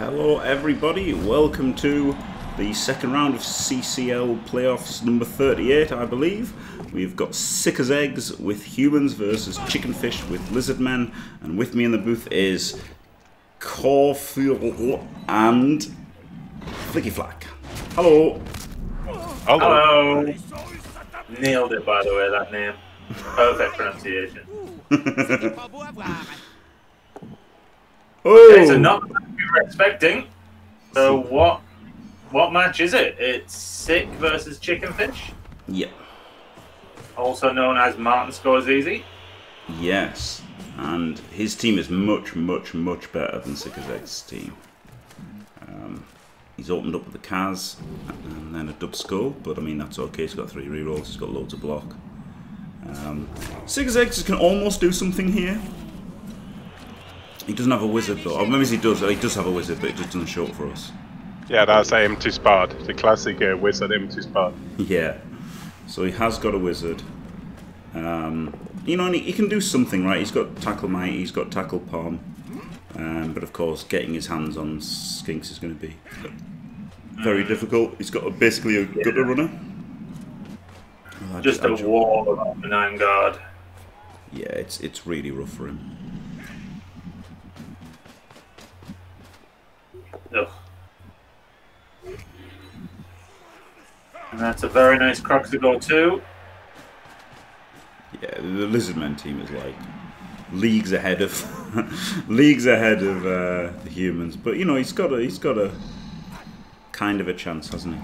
Hello everybody, welcome to the second round of CCL playoffs number 38, I believe. We've got Sick as Eggs with Humans versus Chicken Fish with Lizard Men, and with me in the booth is KFoged and FlickyFlak. Hello. Hello. Nailed it, by the way, that name. Perfect pronunciation. Oh. Okay, so not what we were expecting. So what match is it? It's Sick versus Chicken Fish. Yeah. Also known as Martin Scores Easy. Yes, and his team is much better than Sick as Eggs' team. He's opened up with the Kaz and then a dub skull, but I mean that's okay. He's got 3 rerolls. He's got loads of block. Sick as Eggs can almost do something here. He doesn't have a wizard though. Or maybe he does. He does have a wizard, but it just doesn't show up for us. Yeah, that's M2 spard. The classic wizard M2 spard. Yeah. So he has got a wizard. You know, and he can do something, right? He's got tackle might. He's got tackle palm. But of course, getting his hands on skinks is going to be very difficult. He's got basically a gutter runner. Oh, just a wall of the 9 guard. Yeah, it's really rough for him. Ugh. And that's a very nice croc to go to. Yeah, the Lizard Men team is like leagues ahead of the humans, but you know he's got a kind of a chance, hasn't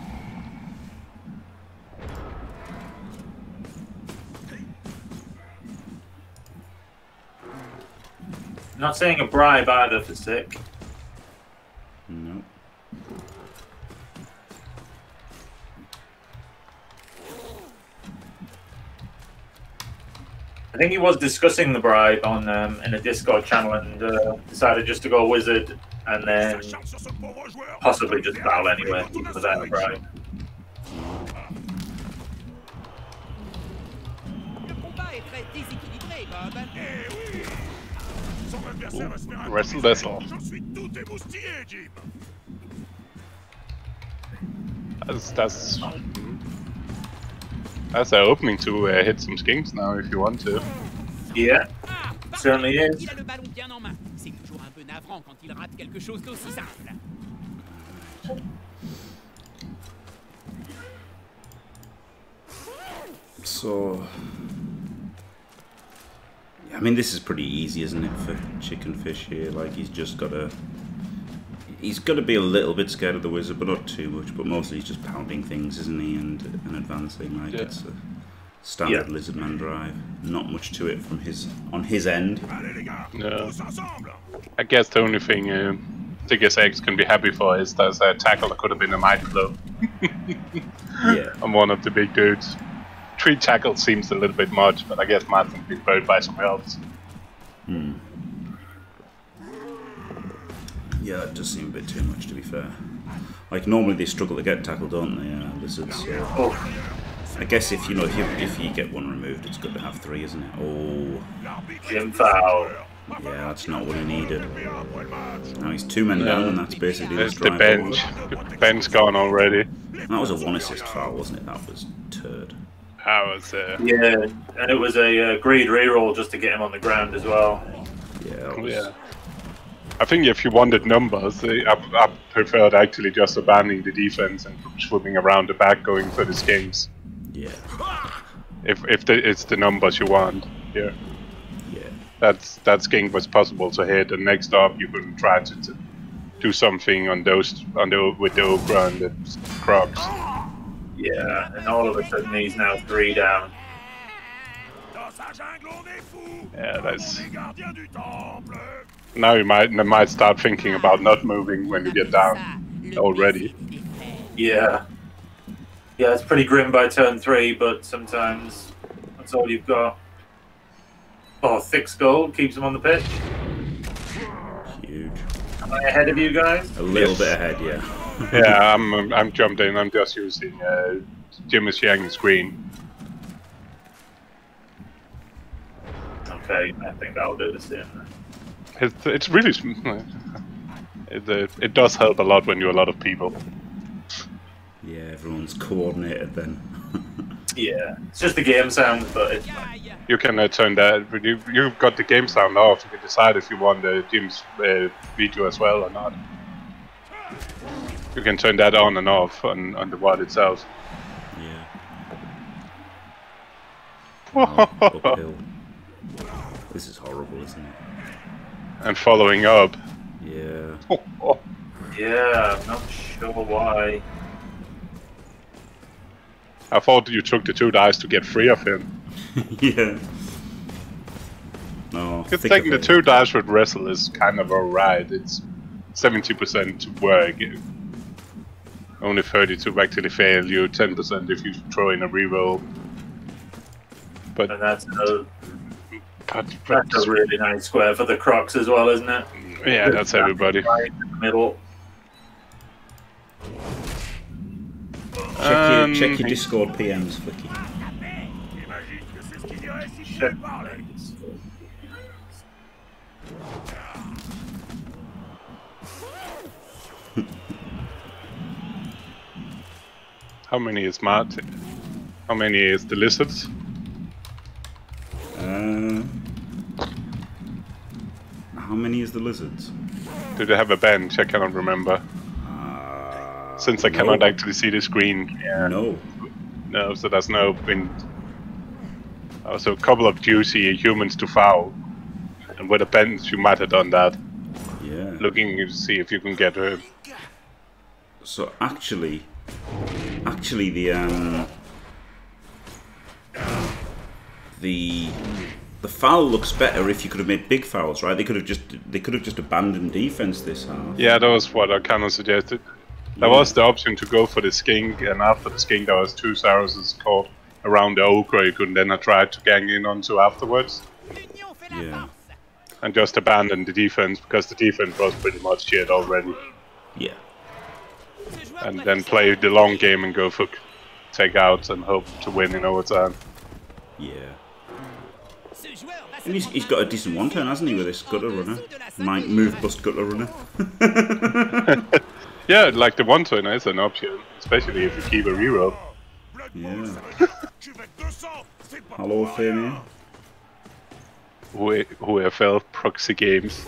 he? Not saying a bribe either for Sick. No. I think he was discussing the bribe on in a Discord channel and decided just to go wizard and then possibly just foul anyway without a bribe. Wrestle Vessel. That's our opening to hit some skinks now if you want to. Yeah, certainly is. So... I mean, this is pretty easy, isn't it, for Chicken Fish here? Like, he's just got to... He's got to be a little bit scared of the wizard, but not too much. But mostly he's just pounding things, isn't he, and advancing. Like, it's a standard Lizard Man drive. Not much to it from his on his end. No. I guess the only thing Sick as Eggs can be happy for is that a tackle could have been a might blow. Yeah. I'm one of the big dudes. 3 tackles seems a little bit much, but I guess Martin can be buried by somewhere else. Hmm. Yeah, it does seem a bit too much, to be fair. Like, normally they struggle to get tackled, don't they, Lizards? Oh. I guess if, you know, if you get one removed, it's good to have 3, isn't it? Oh. Jim foul. Yeah, that's not what he needed. Now he's 2 men down, and that's basically his drive. The bench gone already. That was a 1-assist foul, wasn't it? That was turd. Yeah, and it was a greed reroll just to get him on the ground as well. Yeah, I think if you wanted numbers, I preferred actually just abandoning the defense and swimming around the back going for the skinks. Yeah. If it's the numbers you want, yeah. Yeah. That skink was possible to hit, and next up you could try to do something on those with the okra and the crocs. Yeah, and all of a sudden he's now 3 down. Yeah, that's... Now you might start thinking about not moving when you get down already. Yeah. Yeah, it's pretty grim by turn 3, but sometimes that's all you've got. Oh, thick skull keeps him on the pitch. Huge. Am I ahead of you guys? A little bit ahead, yeah. Yeah, I'm jumped in. I'm just using Jimmy Fantastic's green. Okay, I think that'll do the same. It's really It does help a lot when you're a lot of people. Yeah, everyone's coordinated then. Yeah, it's just the game sound, but it's you can turn that. You've got the game sound off. You can decide if you want the team's video as well or not. You can turn that on and off on the WAD itself. Yeah. Uphill. This is horrible, isn't it? And following up. Yeah. Yeah, I'm not sure why. I thought you took the 2 dice to get free of him. Yeah. No. Because taking the 2 dice with wrestle is kind of alright. It's 70% to work. Only 30 to actually fail you, 10% if you throw in a reroll. But and that's a really nice square for the Crocs as well, isn't it? Yeah, that's everybody. Right in the middle. Check your Discord PMs, Flicky. How many is Martin? How many is the lizards? How many is the lizards? Do they have a bench? I cannot remember. Since I cannot actually see the screen. Yeah. No. No, so there's no wind. So a couple of juicy humans to foul. And with a bench you might have done that. Yeah. Looking to see if you can get her. So actually the foul looks better if you could have made big fouls, right? They could have just abandoned defense this half. Yeah, that was what I kind of suggested. There was the option to go for the skink, and after the skink there was 2 Saracens caught around the ochre you could then have tried to gang in onto afterwards. Yeah. And just abandon the defense, because the defense was pretty much shit already. Yeah. And then play the long game and go for takeouts and hope to win in overtime. Yeah. And he's got a decent one turn, hasn't he, with this gutter runner? Might move bust gutter runner. Yeah, like the one turn is an option, especially if you keep a reroll. Yeah. Hello, Femi. OFL proxy games.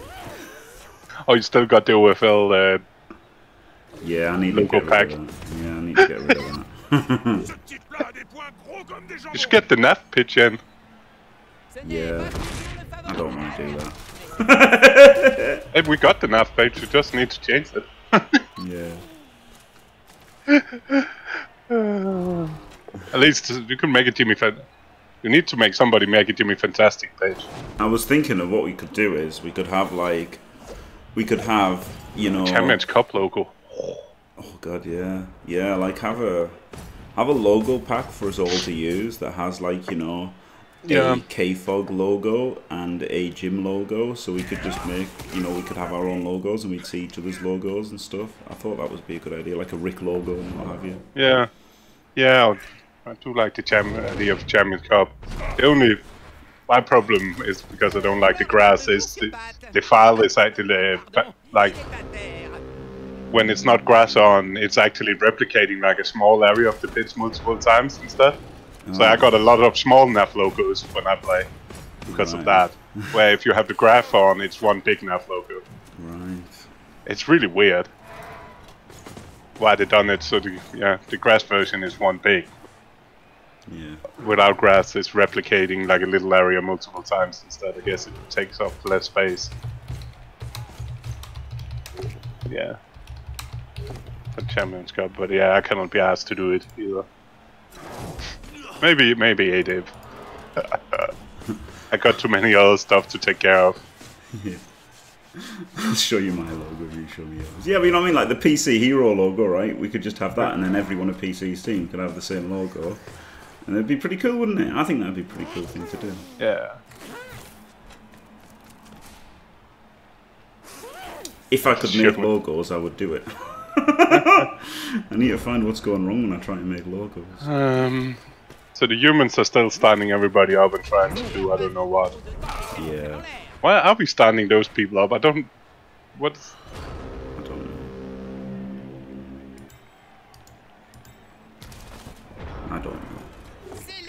Oh, you still got the OFL yeah, I need local pack. Yeah, I need to get rid of that. You should get the NAF pitch in. Yeah, I don't want to do that. Hey, we got the NAF pitch, we just need to change it. Yeah. At least you can make a Jimmy Fantastic. You need to make somebody make a Jimmy Fantastic page. I was thinking of what we could do is we could have like, you know, Champions Cup logo. Oh god, yeah, yeah. Like have a logo pack for us all to use that has like, you know, a KFoged logo and a gym logo, so we could just make, you know, we could have our own logos and we'd see each other's logos and stuff. I thought that would be a good idea, like a Rick logo and what have you. Yeah, yeah, I do like the idea of Champions Cup. The only my problem is because I don't like the grass. Is the file is actually like when it's not grass on, it's actually replicating like a small area of the pitch multiple times and stuff. So I got a lot of small NAF logos when I play, because of that. Where if you have the graph on, it's one big NAF logo. Right. It's really weird why they done it. So the grass version is one big. Yeah. Without grass, it's replicating like a little area multiple times instead. I guess it takes up less space. Yeah. The Champions Cup, but yeah, I cannot be asked to do it either. Maybe ADIV. I got too many other stuff to take care of. Yeah. I'll show you my logo if you show me yours. Yeah, but you know what I mean? Like the PC Hero logo, right? We could just have that, and then everyone of PC's team could have the same logo. And it'd be pretty cool, wouldn't it? I think that'd be a pretty cool thing to do. Yeah. If I could make logos, I would do it. I need to find what's going wrong when I try and make logos. So the humans are still standing everybody up and trying to do I don't know what. Yeah. Why are we standing those people up? I don't... What's...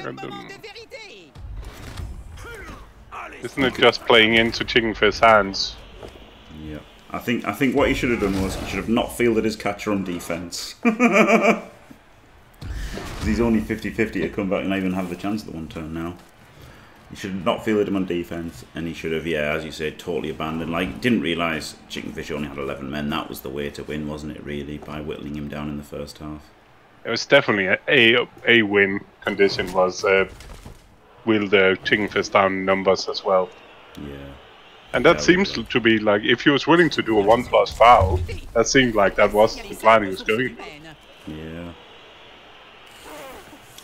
at them. Isn't it just playing into Chicken Fish's hands? Yeah. I think what he should have done was he should have not fielded his catcher on defence. Because he's only 50-50 to come back and not even have the chance at the one turn now. He should have not fielded him on defence, and he should have, yeah, as you say, totally abandoned. Like, didn't realise Chicken Fish only had 11 men. That was the way to win, wasn't it, really, by whittling him down in the first half? It was definitely a win condition was whittle the Chicken Fish down in numbers as well. Yeah. And that seems to be like, if he was willing to do a 1+ foul, that seemed like that was the plan he was going for. Yeah.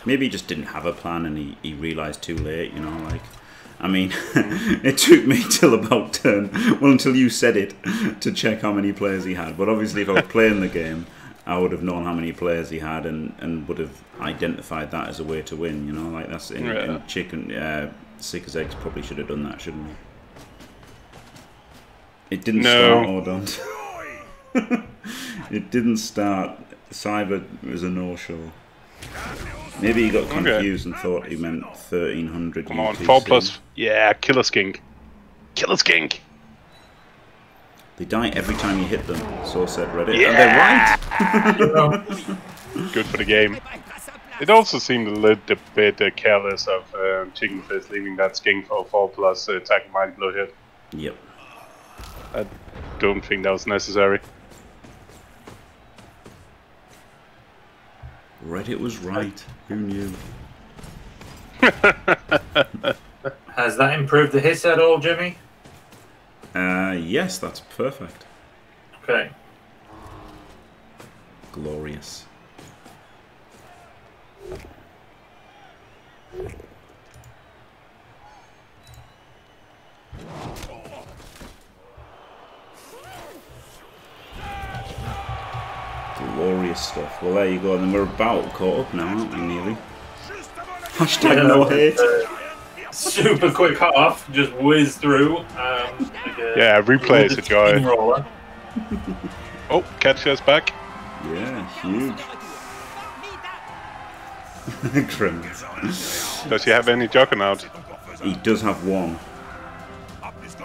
Maybe he just didn't have a plan and he realised too late, you know, like, I mean, it took me till about turn, well, until you said it, to check how many players he had. But obviously if I was playing the game, I would have known how many players he had and would have identified that as a way to win, you know, like that's in, yeah. In Chicken, Sick as Eggs probably should have done that, shouldn't he? It didn't start, hold on. It didn't start. Cyber was a no-show. Maybe he got confused and thought he meant 1300. Come on, 4+. Yeah, killer skink. Killer skink. They die every time you hit them, so said Reddit. Yeah. And they're right. Good for the game. It also seemed a little bit careless of Chicken Fish leaving that skink for 4+ attack mind blow hit. Yep. I don't think that was necessary. Reddit was right. Who knew? Has that improved the hits at all, Jimmy? Yes, that's perfect. Okay. Glorious. Glorious stuff. Well, there you go. And then we're about caught up now, aren't we, nearly? Hashtag no hate. Super quick cut off. Just whiz through. Yeah, replay is a joy. Oh, catch us back. Yeah, huge. Grim. Does he have any Juggernaut? He does have one. That's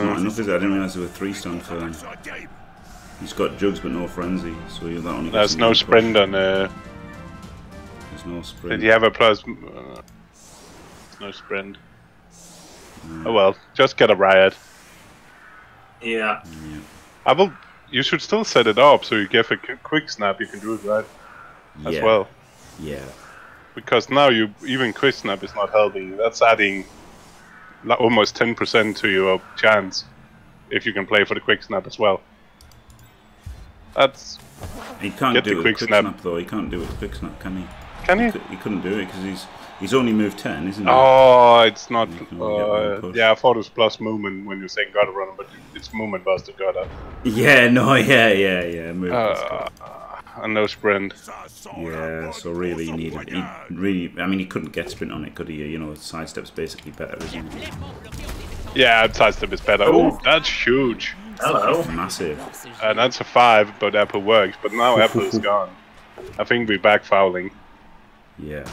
not enough, is it? I didn't realise there were 3-stone for him. He's got Jugs but no Frenzy, so that only. There's no Sprint on There's no Sprint. Did he have a plus? No Sprint. Mm. Oh well, just get a Riot. Yeah. Yeah. I will. You should still set it up so you get a quick snap. You can do it right as well. Yeah. Because now you even quick snap is not helping. That's adding like almost 10% to your chance if you can play for the quick snap as well. That's he can't get do the it quick snap though. He can't do it with quick snap, can he? Can he? He couldn't do it because he's only moved 10, isn't he? Oh, it's not. Yeah, I thought it was plus movement when you're saying gotta run, but it's movement buster gotta. Yeah, no, yeah. And no sprint. Yeah, so really he needed. He really, I mean, he couldn't get sprint on it, could he? You know, sidestep's basically better, isn't it? Yeah, sidestep is better. Oh, that's huge. Hello. That's massive. And that's a 5, but Apple works. But now Apple is gone. I think we're back fouling. Yeah.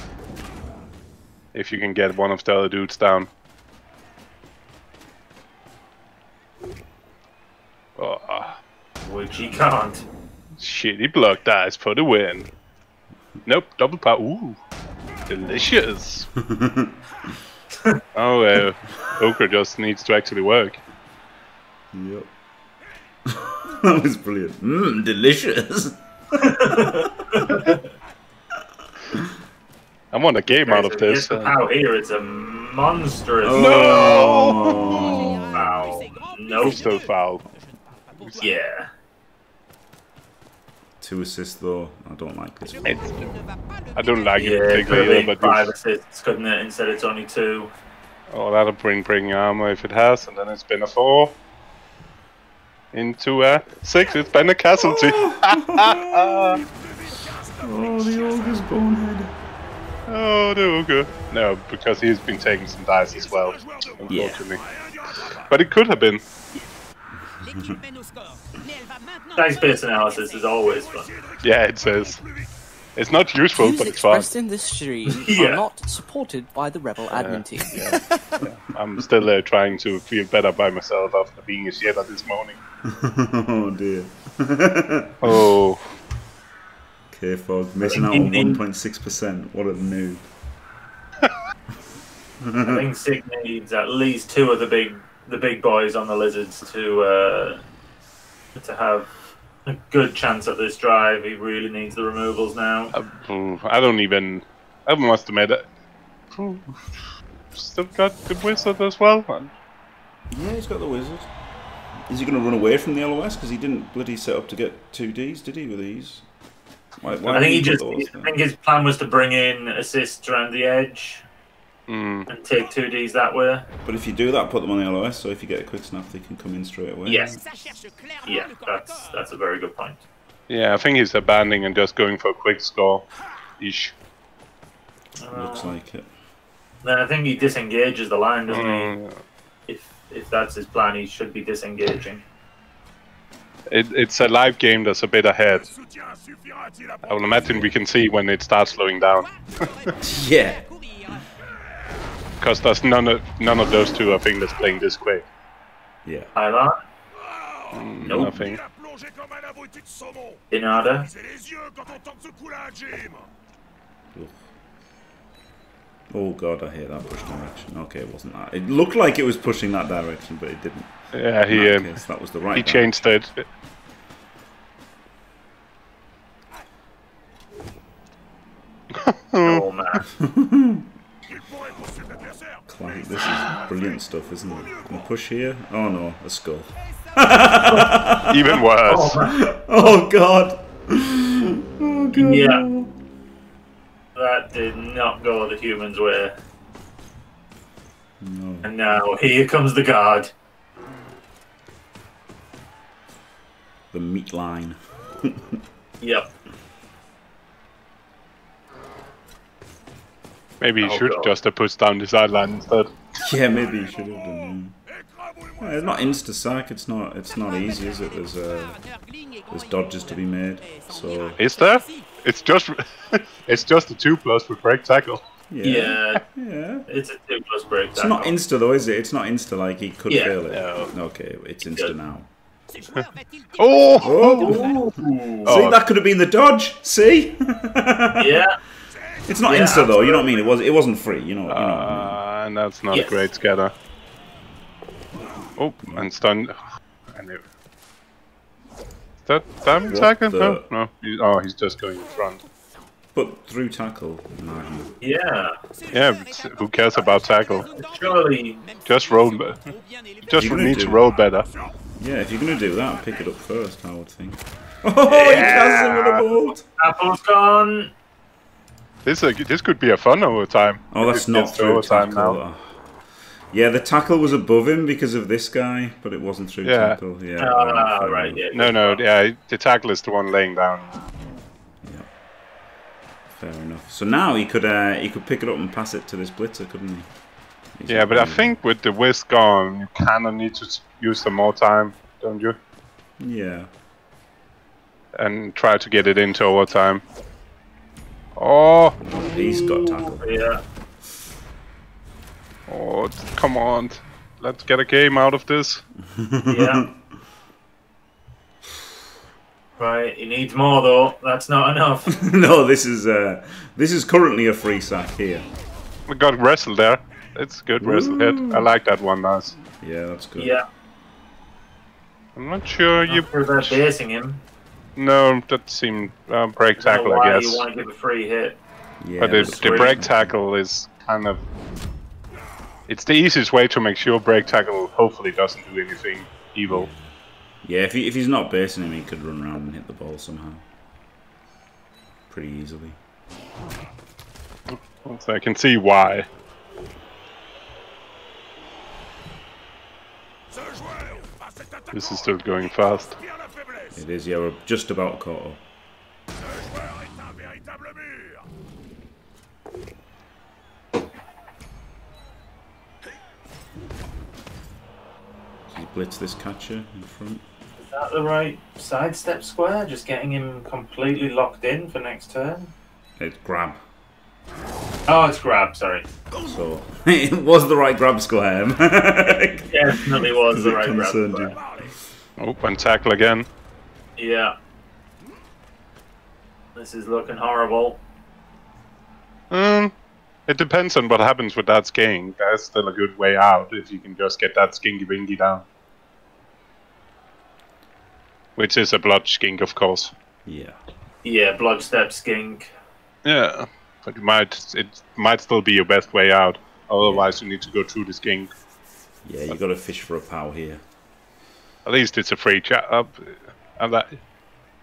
If you can get one of the other dudes down. Oh. Which he can't. Shit, he blocked eyes for the win. Nope, double power. Ooh. Delicious. Oh, Ogre just needs to actually work. Yep. That was brilliant. Mmm, delicious. I want a game out of this. The power here is a monstrous. Oh. No! Foul. No, so foul. Yeah. 2 assists though. I don't like this. I don't like it particularly. But 5 assists, couldn't it? Instead, it's only 2. Oh, that'll bring armor if it has, and then it's been a 4. Into a 6, it's been a casualty. Oh, oh, the ogre's bonehead. Oh, the ogre. No, because he's been taking some dice as well, unfortunately. Yeah. But it could have been. Dice-based analysis is always fun. Yeah, it says. It's not useful, but it's fun. The expressed in this stream are not supported by the Rebel admin team. Yeah. I'm still trying to feel better by myself after being a shitter this morning. Oh dear. Oh. KFoged missing out on 1.6%. What a noob. I think Sick needs at least two of the big boys on the Lizards to have a good chance at this drive. He really needs the removals now. I must admit it. Still got the Wizard as well. Yeah, he's got the Wizard. Is he going to run away from the LOS? Because he didn't bloody set up to get 2Ds, did he, with these? Why I think his plan was to bring in assists around the edge and take 2Ds that way. But if you do that, put them on the LOS, so if you get a quick snap, they can come in straight away. Yes. Yeah, that's a very good point. Yeah, I think he's abandoning and just going for a quick score-ish. Looks like it. Then I think he disengages the line, doesn't he? If that's his plan, he should be disengaging. It's a live game that's a bit ahead. I will imagine we can see when it starts slowing down. Yeah. Because there's none of those two, I think, that's playing this quick. Yeah. Either? Nope. Nothing. Inada? Oof. Oh god, I hear that push direction. Okay, it wasn't that. It looked like it was pushing that direction, but it didn't. Yeah, that was the right. He changed it. Oh man. Client, this is brilliant stuff, isn't it? Can I push here? Oh no, a skull. Even worse. Oh god. Oh god. Yeah. That did not go the humans' way. No. And now, here comes the guard. The meat line. Yep. Maybe he should just have pushed down the sideline instead. Yeah, maybe he should have done. Yeah, it's not insta-sack, it's not easy, is it? There's dodges to be made. So is there? It's just a 2+ with break tackle. Yeah. Yeah. It's a 2+ break tackle. It's not insta though, is it? It's not insta like he could fail it. No. Okay, it's insta now. Oh! See, that could have been the dodge. See? Yeah. It's not insta though, you know what I mean? It wasn't free, you know what I mean? And that's not a great scatter. Oh, and stunned. I knew. Is that damn tackle? No. He's just going in front. But through tackle. Yeah. Yeah, who cares about tackle? Surely. Just roll. Just need to roll better. Yeah, if you're going to do that, pick it up first, I would think. Oh, he has him with a bolt! Apple's gone! This could be a fun overtime. Oh, that's not through overtime tackle. Now. Yeah, the tackle was above him because of this guy, but it wasn't through tackle. Yeah. Right. Yeah, no, the tackle is the one laying down. Yeah. Fair enough. So now he could pick it up and pass it to this blitzer, couldn't he? Yeah, but I think with the whisk gone, you kind of need to use some more time, don't you? Yeah. And try to get it into overtime. Oh! He's got tackle. Yeah. Oh, come on. Let's get a game out of this. Yeah. Right, he needs more though. That's not enough. No, this is currently a free sack here. We got wrestled there. It's a good wrestle hit. I like that one, Lars. Yeah, that's good. Yeah. I'm not sure you... They're basing him. No, that seemed... break tackle, I guess. You want to give a free hit. Yeah, but the break tackle is kind of... It's the easiest way to make sure break tackle hopefully doesn't do anything evil. Yeah, if he's not basing him, he could run around and hit the ball somehow. Pretty easily. So I can see why. This is still going fast. It is, yeah, we're just about caught up. Blitz this catcher in front. Is that the right sidestep square? Just getting him completely locked in for next turn? It's grab. Oh, it's grab, sorry. So, it was the right grab score, yeah, definitely was the right grab score. Oh, and tackle again. Yeah. This is looking horrible. It depends on what happens with that skink. That's still a good way out if you can just get that skinky binky down. Which is a blood skink, of course. Yeah. Yeah, blood step skink. Yeah, but it might still be your best way out. Otherwise, you need to go through the skink. Yeah, you got to fish for a pal here. At least it's a free chat up, and that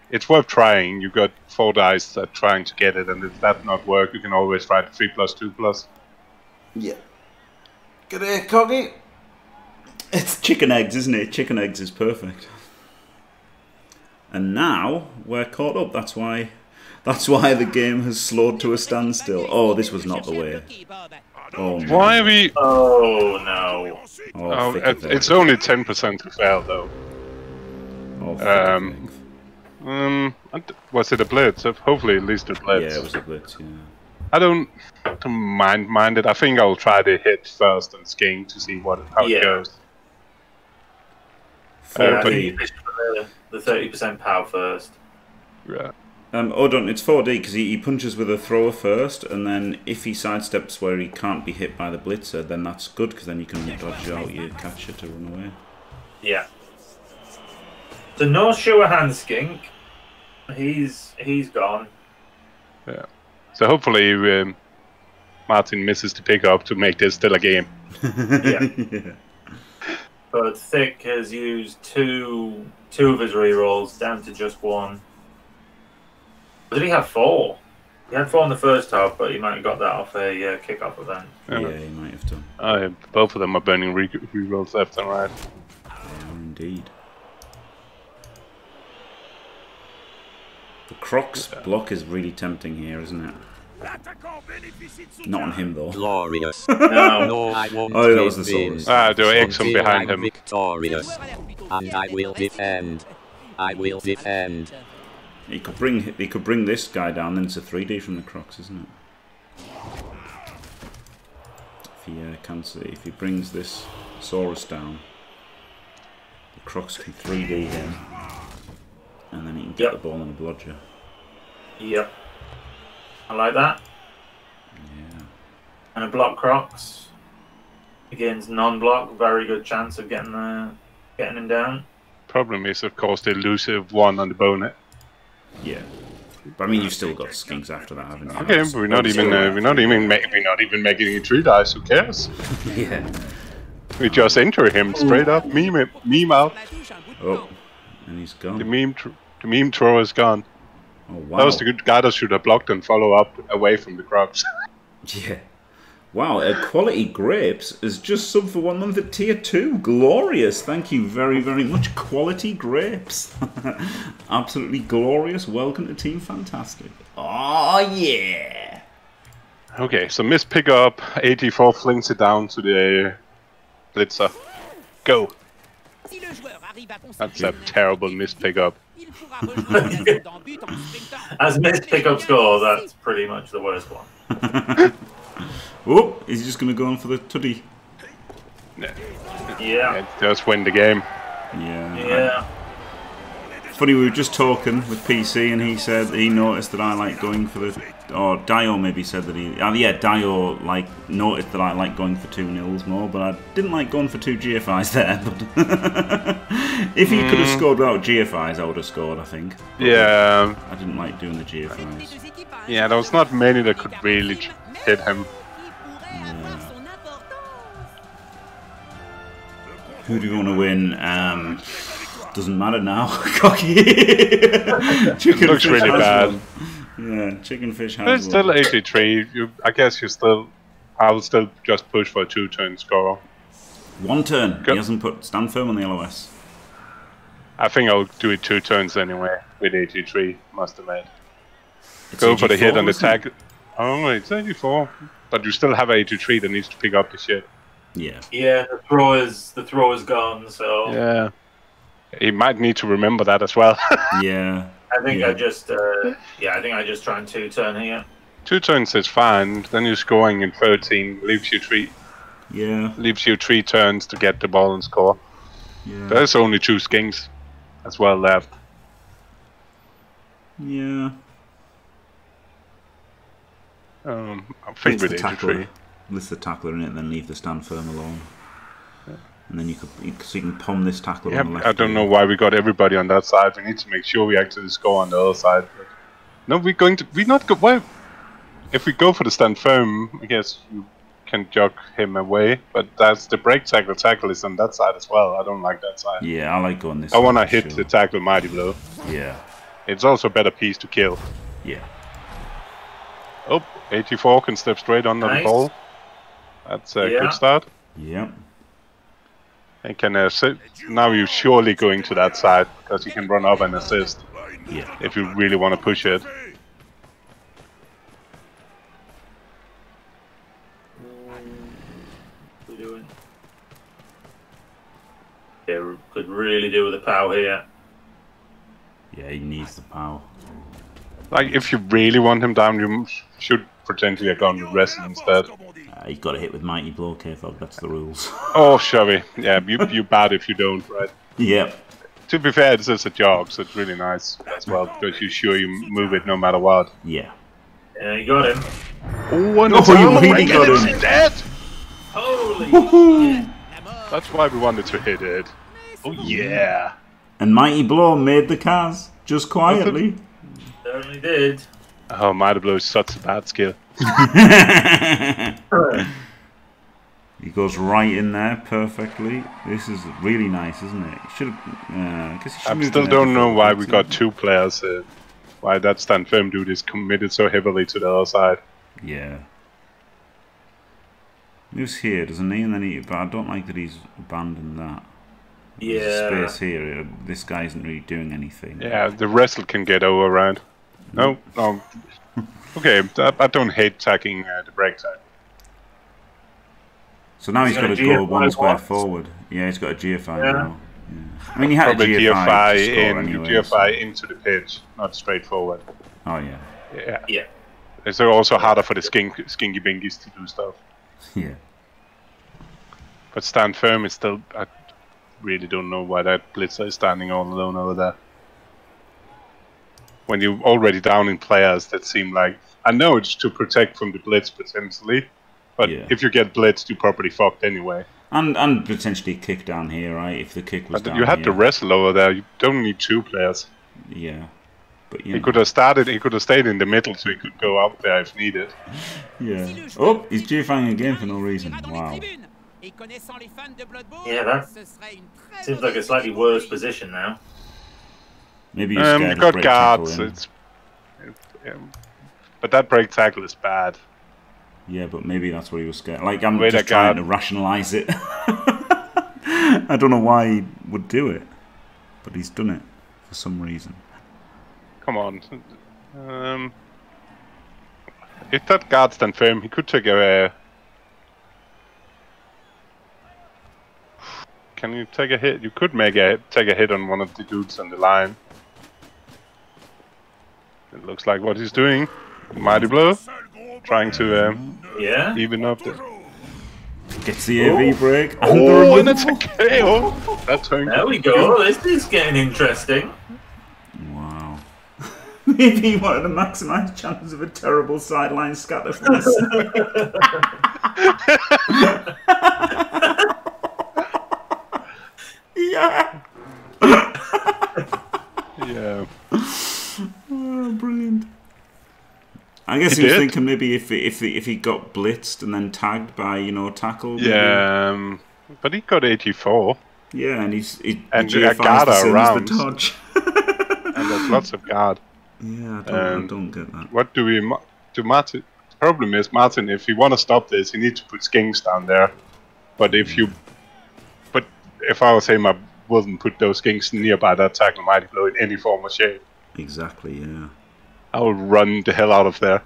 it's worth trying. You got 4 dice at trying to get it, and if that not work, you can always try the 3+2+. Yeah. Get it, Coggy. It's chicken eggs, isn't it? Chicken eggs is perfect. And now we're caught up. That's why the game has slowed to a standstill. Oh, this was not the way. Oh, man. Why are we? Oh no! Oh, it's only 10% to fail though. Oh, was it a blitz? Hopefully, at least a blitz. Yeah, it was a blitz. Yeah. I don't mind it. I think I'll try the hit first and skink to see how it goes. The 30% power first. Yeah. Hold on, it's 4D because he punches with a thrower first, and then if he sidesteps where he can't be hit by the blitzer, then that's good because then you can dodge out your catcher to run away. Yeah. So no sure hand skink. He's gone. Yeah. So hopefully Martin misses the pickup to make this still a game. Yeah. But Thick has used two of his rerolls down to just one. Did he have 4? He had 4 in the first half, but he might have got that off a kick-off event. Yeah, he might have done. Both of them are burning rerolls left and right. Yeah, indeed. The Crocs block is really tempting here, isn't it? Not on him though. Glorious. No, I won't. Oh, that was the Solus. Do I egg some behind him? Victorious. And I will defend. I will defend. He could bring this guy down. Then it's a 3D from the Crocs, isn't it? If he can see, if he brings this Saurus down, the Crocs can 3D him, and then he can get the ball on a blodger. Yep. I like that. Yeah. And a block Crocs against non-block. Very good chance of getting him down. Problem is, of course, the elusive one on the bonnet. Yeah, but I mean, you've still got skinks after that, haven't you? Okay, but we're not even making it 3 dice. Who cares? Yeah, we just enter him straight up, meme out. Oh, and he's gone. The meme thrower is gone. Oh wow! That was the good guy that should have blocked and follow up away from the crops. Yeah. Wow, Equality Grapes is just sub for 1 month at tier 2. Glorious. Thank you very, very much, Quality Grapes. Absolutely glorious. Welcome to Team Fantastic. Oh, yeah. Okay, so miss pickup. 84 flings it down to the blitzer. Go. That's a terrible miss pickup. As miss pickups go, that's pretty much the worst one. Oh, he's just going to go on for the tutty. Yeah. It does win the game. Yeah. Yeah. Funny, we were just talking with PC and he said he noticed that I like going for the... Or Dio maybe said that he... yeah, Dio noticed that I like going for 2 nils more, but I didn't like going for 2 GFIs there. But if he could have scored without GFIs, I would have scored, I think. But yeah. I didn't like doing the GFIs. Yeah, there was not many that could really hit him. Who do you want to win? Doesn't matter now. Cocky. Chicken looks really bad. Yeah, Chicken Fish has. It's still 83. I guess you still. I will still just push for a 2-turn score. 1 turn. He hasn't put stand firm on the LOS. I think I'll do it 2 turns anyway. With 83, must have made. It's go for the hit and attack. Oh, it's 84, but you still have 83 that needs to pick up the shit. Yeah. Yeah, the thrower's gone, so. Yeah. He might need to remember that as well. Yeah. I think I just try and 2-turn here. Two turns is fine. Then you're scoring in 13, leaves you three. Yeah. Leaves you three turns to get the ball and score. Yeah. There's only two skins as well left. Yeah. I think we did three. List the tackler in it, and then leave the stand firm alone. Yeah. And then you could, so you can palm this tackler on the left. I don't know why we got everybody on that side. We need to make sure we actually score on the other side. But no, we're going to. We're not good. Well, if we go for the stand firm, I guess you can jog him away. But that's the break tackle. Tackle is on that side as well. I don't like that side. Yeah, I like going this. I want to hit the tackle mighty blow. Yeah. It's also a better piece to kill. Yeah. Oh, 84 can step straight under the ball. That's a good start. Yeah. And can assist. Now you're surely going to that side because you can run up and assist. Yeah. If you really want to push it. Yeah, could really do with the power here. Yeah, he needs the power. Like, if you really want him down, you should potentially have gone with wrestling instead. You've got to hit with Mighty Blow, KFoged, that's the rules. Oh, Shovey. Yeah, you bad if you don't, right? Yeah. To be fair, it's just a job, so it's really nice as well, because you're sure you move it no matter what. Yeah. Yeah, you got him. Oh, and oh, you really got him. He's dead! Holy shit. That's why we wanted to hit it. Oh, yeah. And Mighty Blow made the Kaz, just quietly. Certainly did. Oh, Mighty Blow is such a bad skill. He goes right in there perfectly. This is really nice, isn't it? I still don't know why we got two players. Why that stand firm dude is committed so heavily to the other side. Yeah. Moves here, doesn't he? And then but I don't like that he's abandoned that. Yeah. Space here. This guy isn't really doing anything. Yeah, the wrestle can get over around. No, no. Okay, I don't hate tagging the break tackle. So now he's got to go one square forward. Yeah, he's got a GFI now. Yeah. I mean, he had a GFI in, anyway, into the pitch, not straight forward. Oh yeah. Yeah. Yeah. It's also harder for the skinky bingies to do stuff. Yeah. But stand firm is still. I really don't know why that blitzer is standing all alone over there. When you're already down in players that seem like... I know it's to protect from the blitz, potentially. But if you get blitzed, you're probably fucked anyway. And potentially kick down here, right? If the kick was down here. You had to wrestle over there. You don't need two players. Yeah. But, you know. He could have started... He could have stayed in the middle, so he could go up there if needed. Yeah. Oh, he's GFing again for no reason. Wow. Yeah, that seems like a slightly worse position now. Maybe you got guards, but that break tackle is bad. Yeah, but maybe that's what he was scared. Like I'm just trying to rationalise it. I don't know why he would do it, but he's done it for some reason. Come on, if that guard stand firm, he could take a. Can you take a hit? You could take a hit on one of the dudes on the line. It looks like what he's doing. Mighty Blow. Trying to even up the... Gets the AV break. Oh, and it's a KO! That turned there we go. This is getting interesting. Wow. Maybe he wanted to maximize chances of a terrible sideline scatter from the Yeah! Yeah. Oh, brilliant. I guess he was thinking maybe if he got blitzed and then tagged by tackle. Yeah, but he got 84. Yeah, and a guard around. And there's lots of guard. Yeah, I don't get that. What do we do, Martin? The problem is, Martin, if you want to stop this, you need to put skinks down there. But if you, if I was him, I wouldn't put those skinks nearby that tackle Mighty Blow in any form or shape. Exactly, yeah. I would run the hell out of there.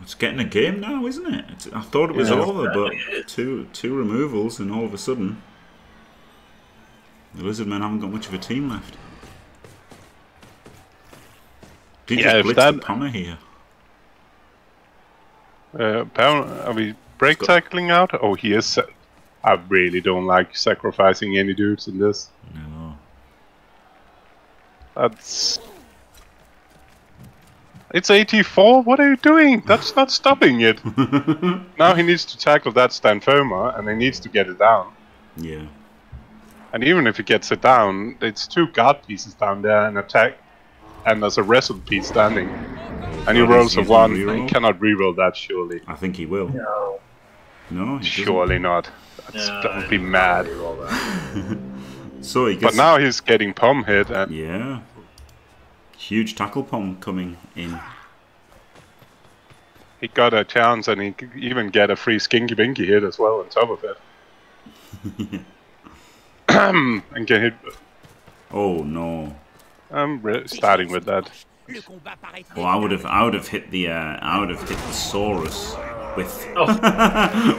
It's getting a game now, isn't it? I thought it was over, but two removals, and all of a sudden, the Lizard Men haven't got much of a team left. Did you just blitz the punter here? Are we break tackling out? Oh, he is. I really don't like sacrificing any dudes in this. No. That's... It's 84, what are you doing? That's not stopping it. Now he needs to tackle that Stanfirma, and he needs to get it down. Yeah. And even if he gets it down, it's two guard pieces down there and attack, and there's a wrestle piece standing. And he rolls a 1, re-roll. He cannot reroll that, surely. I think he will. No. No, surely not. That's, no, that would be mad. So he gets... But now he's getting pom hit. And yeah. Huge tackle pom coming in. He got a chance and he even get a free skinky binky hit as well on top of it. And get hit. Oh no. I'm starting with that. Well, I would have hit the Saurus with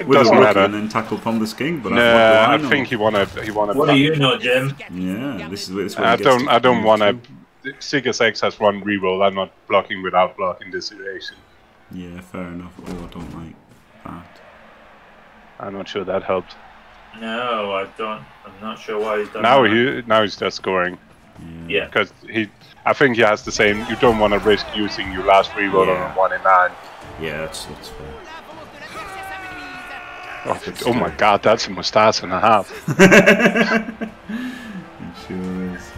with a rookie and then tackle pom the skin, but yeah, I think he wanna. What do you know, Jim? Yeah, this is where I don't wanna. Sick as Eggs has 1 reroll. I'm not blocking without blocking this situation. Yeah, fair enough. Oh, I don't like that. I'm not sure that helped. No, I don't. I'm not sure why he's done that. Now he's just scoring. Yeah. Because he, I think he has the same. You don't want to risk using your last reroll on a 1 in 9. Yeah, that's fair. Oh my God, that's a mustache and a half. It sure is.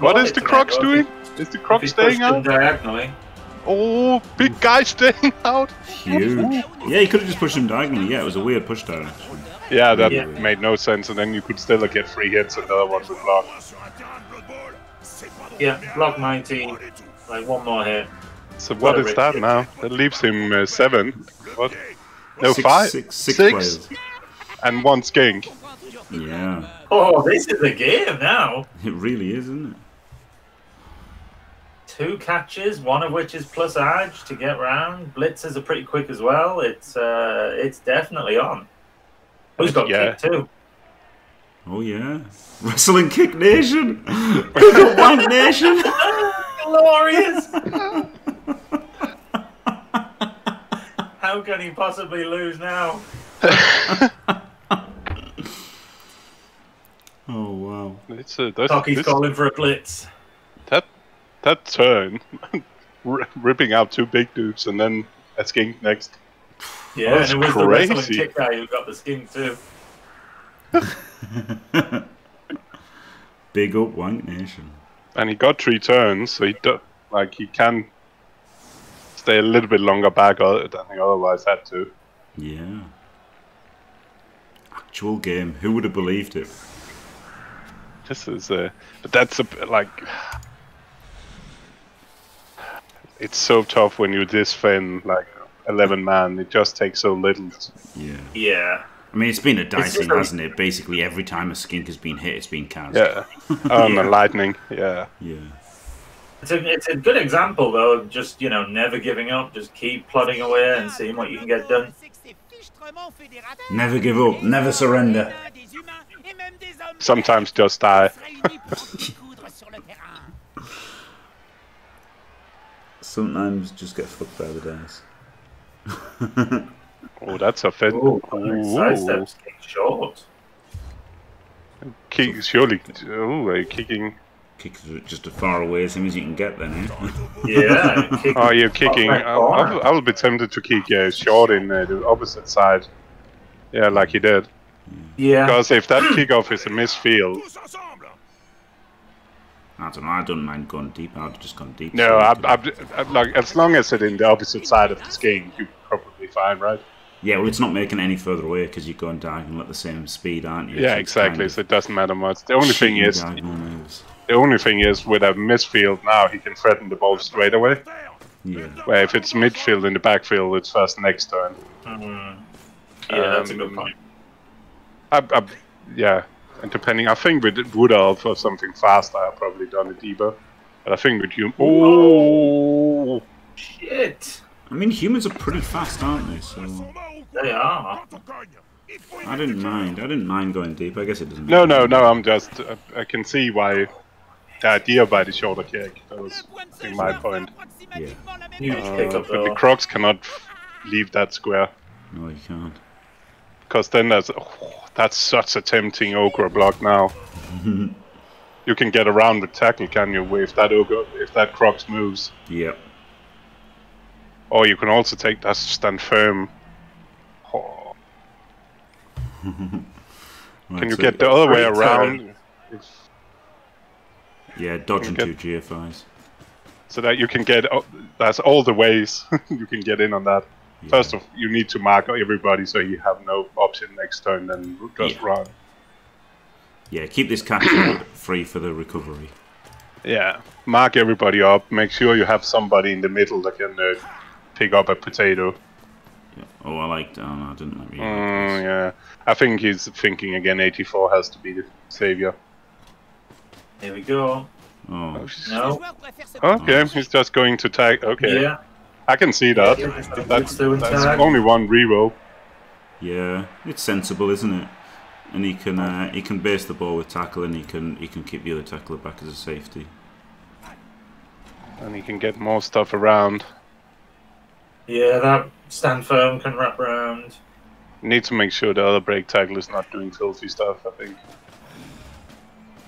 What is the Crocs doing? Is the Crocs staying out? Diagonally. Oh, big guy staying out. Huge. Yeah, he could have just pushed him diagonally. Yeah, it was a weird push down. Actually. Yeah, that made no sense. And then you could still get 3 hits and the other one would block. Yeah, block 19. Like 1 more hit. So what is that now? That leaves him 7. What? No, 5? 6. And 1 skink. Yeah. Oh, this is a game now. It really is, isn't it? 2 catches, 1 of which is plus edge to get round. Blitzers are pretty quick as well. It's definitely on. Who's got kick too? Oh yeah, Wrestling Kick Nation. Who's got Wank Nation? Glorious. How can he possibly lose now? Oh wow! It's Cocky's calling for a blitz. That turn, ripping out 2 big dudes and then a skink next. Yeah, that's and it was crazy. The wrestling kick guy who got the skink too. Big up Wank Nation. And he got 3 turns, so he can stay a little bit longer back than he otherwise had to. Yeah. Actual game. Who would have believed it? This is but that's a bit like it's so tough when you're this thin, like 11 man. It just takes so little. Yeah. Yeah. I mean, it's been a dicing, hasn't it? Basically, every time a skink has been hit, it's been counted. Yeah. The lightning. Yeah. Yeah. It's a good example though of just never giving up, just keep plodding away and seeing what you can get done. Never give up. Never surrender. Sometimes just die. Sometimes just get fucked by the dice. Oh, that's a fed. Sidesteps kick short. Kick, surely. Oh, kicking. Kick just as far away as him as you can get, then. Yeah. Oh, you're kicking. I'll be tempted to kick short in the opposite side. Yeah, like he did. Yeah. Because if that kickoff is a misfield, I don't know. I don't mind going deep. I've just gone deep. No, like as long as it's in the opposite side of this game, you're probably fine, right? Yeah. Well, it's not making any further away because you're going diagonal at the same speed, aren't you? Yeah, exactly. Kind of so it doesn't matter much. The only thing is, with a misfield now, he can threaten the ball straight away. Yeah. Where if it's midfield in the backfield, it's first next turn. Mm-hmm. Yeah, that's a good point. Yeah, and depending, I think with Woodalf or something faster, I've probably done it deeper. But I think with humans... Oh! Shit! I mean, humans are pretty fast, aren't they? So... They are. I didn't mind. I didn't mind going deep. I guess it doesn't matter. No, no, no, I'm just... I can see why Dio by the shoulder kick. That was, I think, my point. Yeah. Huge kick up there. But the Crocs cannot leave that square. No, he can't. Because then that's such a tempting Ogre block now. You can get around with tackle, can you, if that Ogre, if that Crocs moves. Yep. Or you can also take that stand firm. Oh. Right, can you get the other way around? Yeah, dodging two GFIs. So that you can get, that's all the ways you can get in on that. Yeah. First of all, you need to mark everybody so you have no option next turn, then just run. Yeah, keep this cat free for the recovery. Yeah, mark everybody up, make sure you have somebody in the middle that can pick up a potato. Yeah. Oh, I liked that. Oh, no, I didn't like me. Yeah, I think he's thinking again, 84 has to be the saviour. There we go. Oh. No. Okay, he's just going to tag. Okay. Yeah. I can see that. Yeah, that's only one reroll. Yeah, it's sensible, isn't it? And he can base the ball with tackle, and he can keep the other tackler back as a safety. And he can get more stuff around. Yeah, that stand firm can wrap around. Need to make sure the other break tackle is not doing filthy stuff. I think.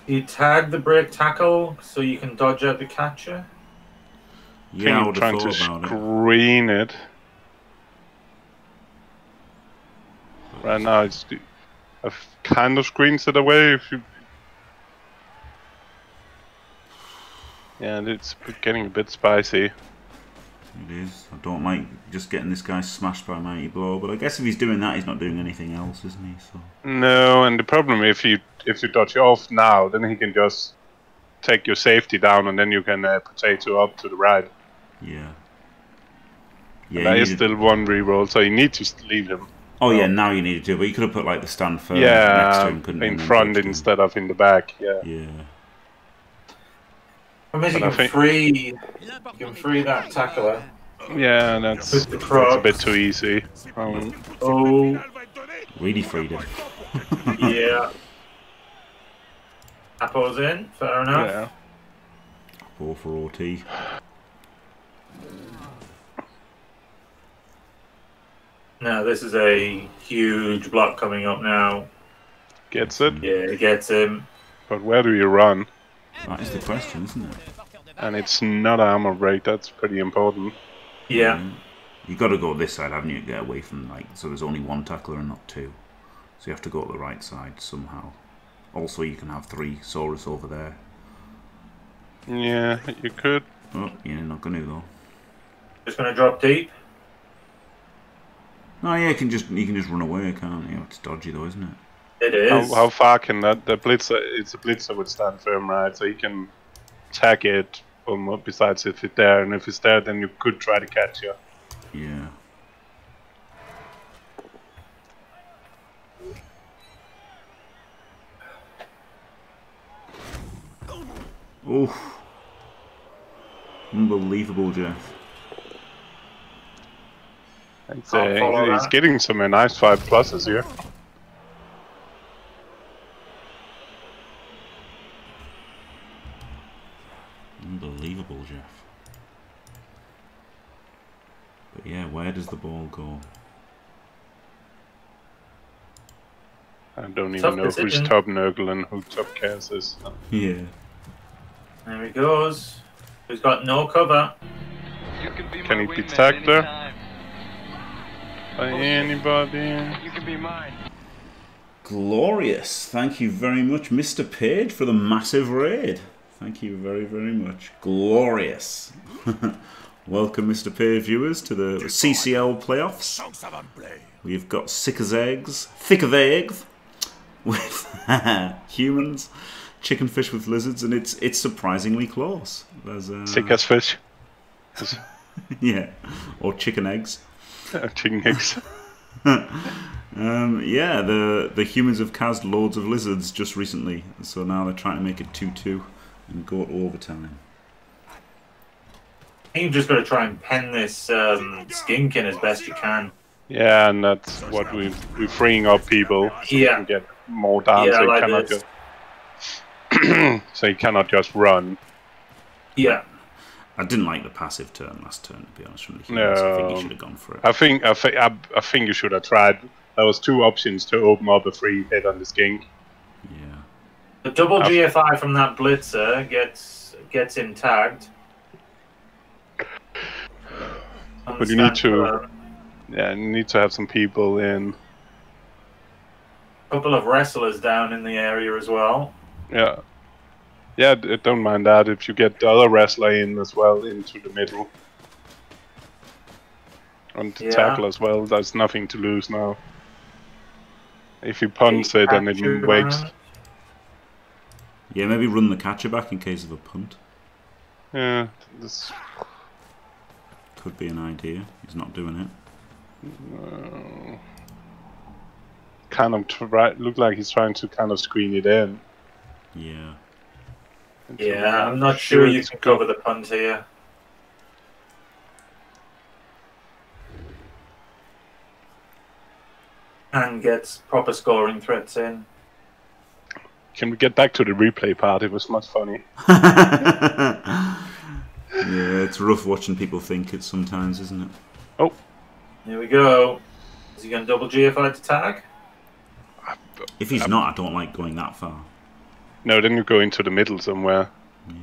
You tag the break tackle so you can dodge out the catcher. Yeah, I would have thought about it. Screen it. Right now, it's kind of screens it away. If you, yeah, it's getting a bit spicy. It is. I don't like just getting this guy smashed by a mighty blow, but I guess if he's doing that, he's not doing anything else, isn't he? So. No, and the problem if you dodge off now, then he can just take your safety down, and then you can potato up to the right. Yeah. Yeah. That is still one reroll, so you need to leave him. Oh yeah, now you need to do. But you could have put like the stand firm next to him, couldn't you? In front instead of in the back. Yeah. Yeah. I mean, you can free that tackler. Yeah, that's a bit too easy. Oh, really freed him. Yeah. Apple's in, fair enough. Yeah. 4 for OT. Now this is a huge block coming up now. Gets it? Yeah, it gets him. But where do you run? That is the question, isn't it? And it's not armor break. That's pretty important. Yeah. You've got to go this side, haven't you? Get away from, like, so there's only one tackler and not two. So you have to go to the right side somehow. Also, you can have 3 Saurus over there. Yeah, you could. Oh, yeah, not going to, though. Just going to drop deep? Oh, yeah, you can just run away, can't you? It's dodgy, though, isn't it? It is. How far can the blitzer? It's a blitzer with stand firm, right? So you can tag it. Besides, if it's there, and if it's there, then you could try to catch you. Yeah. Oof. Unbelievable, Jeff. He's getting some nice 5 pluses here. Unbelievable, Jeff. But yeah, where does the ball go? I don't even know who's top Nurgle and who top Cass is. Yeah. There he goes. He's got no cover. Can he be tagged there? By anybody? You can be mine. Glorious. Thank you very much, Mr. Page, for the massive raid. Thank you very, very much. Glorious. Welcome, Mr. Page viewers, to the CCL playoffs. We've got Sick as Eggs, Thick of Eggs, with humans. Chicken Fish with lizards, and it's surprisingly close. There's Sick as Fish. Yeah, or Chicken Eggs. Chicken Eggs. Yeah, the humans have cast loads of lizards just recently, so now they're trying to make it 2-2 and go to overtime. I think you've just got to try and pen this skink in as best you can. Yeah, and that's what we're freeing up people. So yeah, we can get more down. Yeah, so I like this. So you cannot just run. Yeah. I didn't like the passive turn last turn, to be honest, from the humans. No. I think you should have gone for it. I think you should have tried. There was two options to open up a free hit on the skink. Yeah. The double GFI from that blitzer gets him tagged. But you need to, you need to have some people in. A couple of wrestlers down in the area as well. Yeah. Yeah, don't mind that if you get the other wrestler in as well into the middle. And the tackle as well, there's nothing to lose now. If you punt it and it wakes. Yeah, maybe run the catcher back in case of a punt. Yeah, this could be an idea. He's not doing it. No. Kind of look like he's trying to kind of screen it in. Yeah. Yeah, I'm not sure you can cover the punt here. And gets proper scoring threats in. Can we get back to the replay part? It was much funny. Yeah, it's rough watching people think it sometimes, isn't it? Oh. Here we go. Is he going to double GFI to tag? If he's not, I don't like going that far. No, then you go into the middle somewhere. Yeah.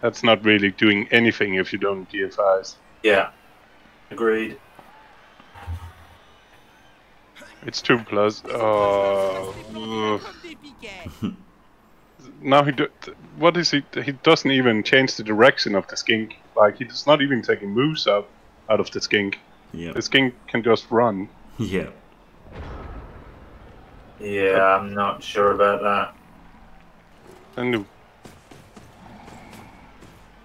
That's not really doing anything if you don't GFIs. Yeah. Agreed. It's 2+. Oh. Now he what is he? He doesn't even change the direction of the skink. Like he does not even take moves up out of the skink. Yeah. The skink can just run. Yeah. Yeah, I'm not sure about that. And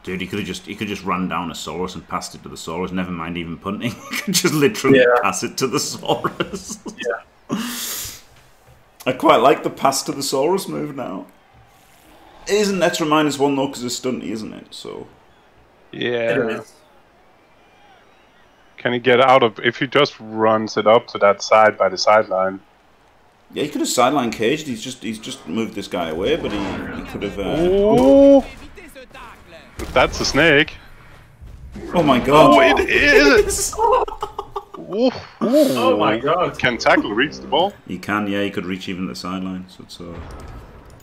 dude, he could just run down a Saurus and passed it to the Saurus. Never mind even punting. He could just literally pass it to the Saurus. Yeah. I quite like the pass to the Saurus move now. It isn't extra -1 though because it's stunty, isn't it? So. Yeah. Can he get out of if he just runs it up to that side by the sideline? Yeah, he could have sideline caged. He's just moved this guy away, but he could have. Oh. That's a snake. Oh my god. Oh, it is! Oh my god. Can tackle reach the ball? He can, yeah, he could reach even the sideline. So it's,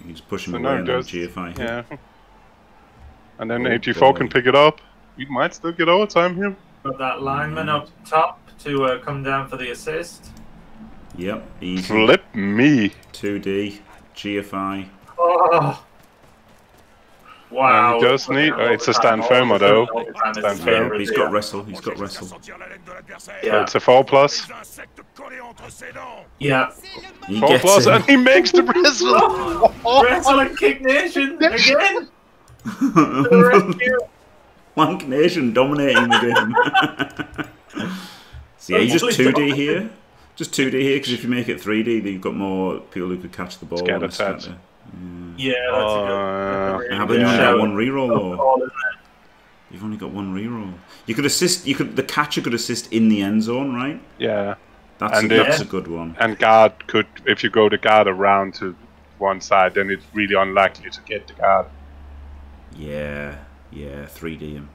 you just push him away and then GFI. Yeah. And then AG4 can pick it up. You might still get overtime here. Got that lineman up top to come down for the assist. Yep, easy. Flip me. 2D, GFI. Oh. Wow. He does need, it's a stand firmer though. Stand firm. He's got wrestle, he's got wrestle. Yeah. It's a 4+. Yeah. 4+ and he makes the wrestle. Wrestle and Kick Nation again. Wank Nation dominating the game. So yeah, you just 2D here. Just 2D here, because if you make it 3D, then you've got more people who could catch the ball. Scatter touch. Yeah, that's a good. But you only got one reroll, though. You've only got one reroll. You could assist. You could. The catcher could assist in the end zone, right? Yeah, that's a good one. And guard could, if you go the guard around to one side, then it's really unlikely to get the guard. Yeah, yeah, 3D him.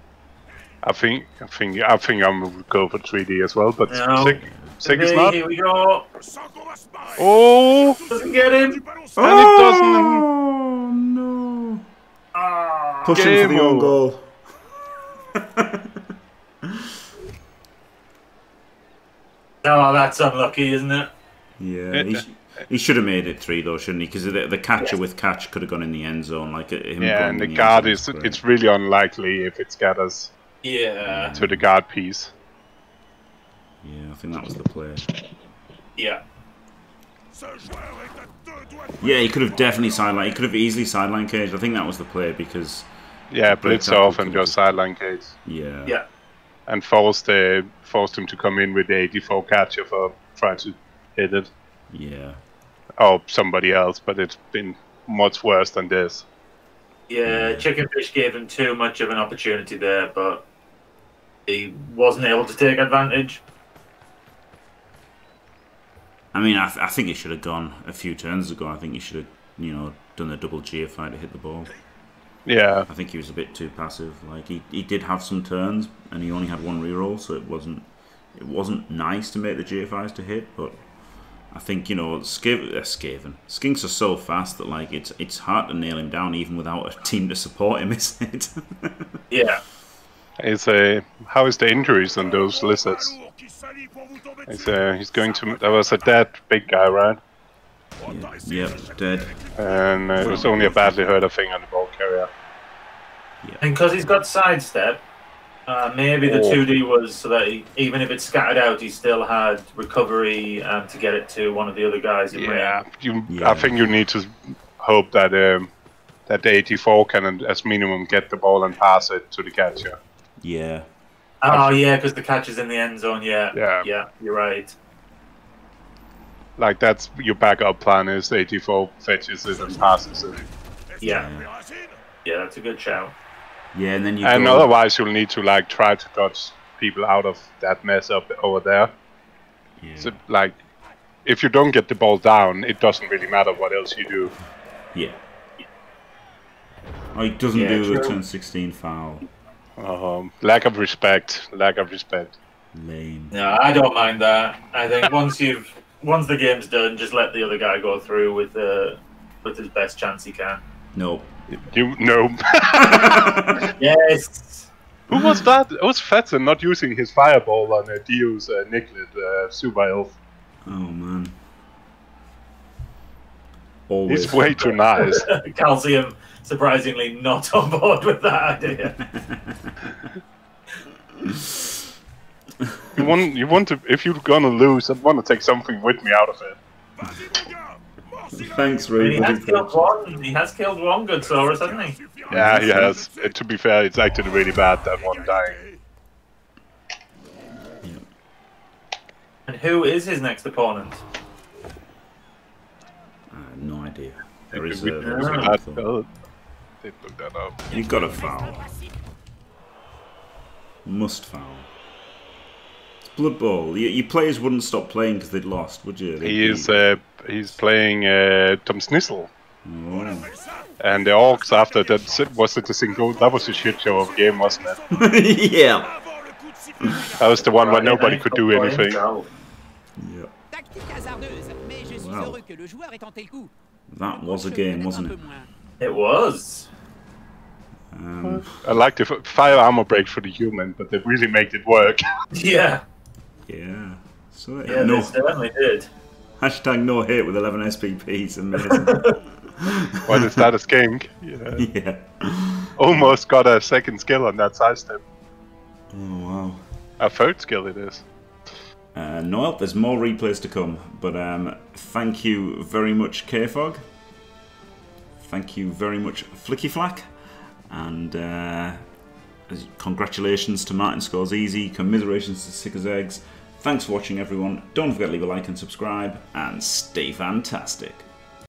I think I'm gonna go for 3D as well, but Sick is not. Here we go. Oh! Doesn't get him. Oh, and it doesn't. Oh no! Ah, push him for the own goal. Oh, that's unlucky, isn't it? Yeah, he should have made it 3 though, shouldn't he? Because the catcher with catch could have gone in the end zone, like him. Yeah, and the guard is—it's really unlikely if it scatters. Yeah. To the guard piece. Yeah, I think that was the play. Yeah. Yeah, he could have definitely sideline. He could have easily sideline caged. I think that was the play because. Yeah, blitz off and just sideline cage. Yeah. Yeah. And forced him to come in with the 84 catcher for trying to hit it. Yeah. Oh, somebody else, but it's been much worse than this. Yeah, Chicken Fish gave him too much of an opportunity there, but he wasn't able to take advantage. I mean, I think he should have gone a few turns ago. I think he should have, done a double GFI to hit the ball. Yeah. I think he was a bit too passive. Like he did have some turns and he only had one reroll, so it wasn't nice to make the GFIs to hit, but I think, you know, Skaven. Skinks are so fast that like it's hard to nail him down even without a team to support him, isn't it? Yeah. It's a how is the injuries on those lizards? It's a, he's going to. There was a dead big guy, right? Yeah, yep, dead. And it was only a badly hurt, I think, on the ball carrier. Yeah. And because he's got sidestep, maybe the 2D was so that he, even if it's scattered out, he still had recovery to get it to one of the other guys. Yeah, I think you need to hope that that the 84 can, as minimum, get the ball and pass it to the catcher. Yeah. Oh, yeah, because the catch is in the end zone, yeah. Yeah. Yeah, you're right. Like, that's your backup plan is 84 fetches it and passes it. Yeah. Yeah, that's a good shout. Yeah, and then you and otherwise you'll need to, like, try to dodge people out of that mess up over there. Yeah. So, like, if you don't get the ball down, it doesn't really matter what else you do. Yeah. Oh, he doesn't do the turn 16 foul. Lack of respect. Lack of respect. Lame. No, I don't mind that. I think once the game's done, just let the other guy go through with his best chance he can. No. You no. Yes. Who was that? It was Fetson not using his fireball on Dio's Nicklet Super Elf. Oh man. Always. He's way too nice. Calcium. Surprisingly not on board with that idea. you want to, if you're gonna lose, I want to take something with me out of it. Thanks, Ray. He has killed one good Saurus, hasn't he? Yeah, he has. To be fair, it's actually really bad that one dying. Yeah. And who is his next opponent? I have no idea. There is a... They put that up. You've got to foul. Must foul. It's Blood Bowl. Your players wouldn't stop playing because they'd lost, would you? He's playing Tom Snizzle. Oh. And the Orcs after that was it a single. That was a shit show of a game, wasn't it? Yeah. That was the one where nobody could do anything. Yeah. Wow. That was a game, wasn't it? It was. I like the fire armor break for the human, but they really made it work. Yeah. Yeah. So yeah, no, they certainly did. Hashtag no hit with 11 SPPs. Amazing. What is that, a skink? Yeah. Yeah. Almost got a second skill on that sidestep. Oh, wow. A third skill it is. Noel, there's more replays to come, but thank you very much, KFoged. Thank you very much, FlickyFlak, and congratulations to Martin Scores Easy, commiserations to Sick as Eggs. Thanks for watching, everyone. Don't forget to leave a like and subscribe, and stay fantastic.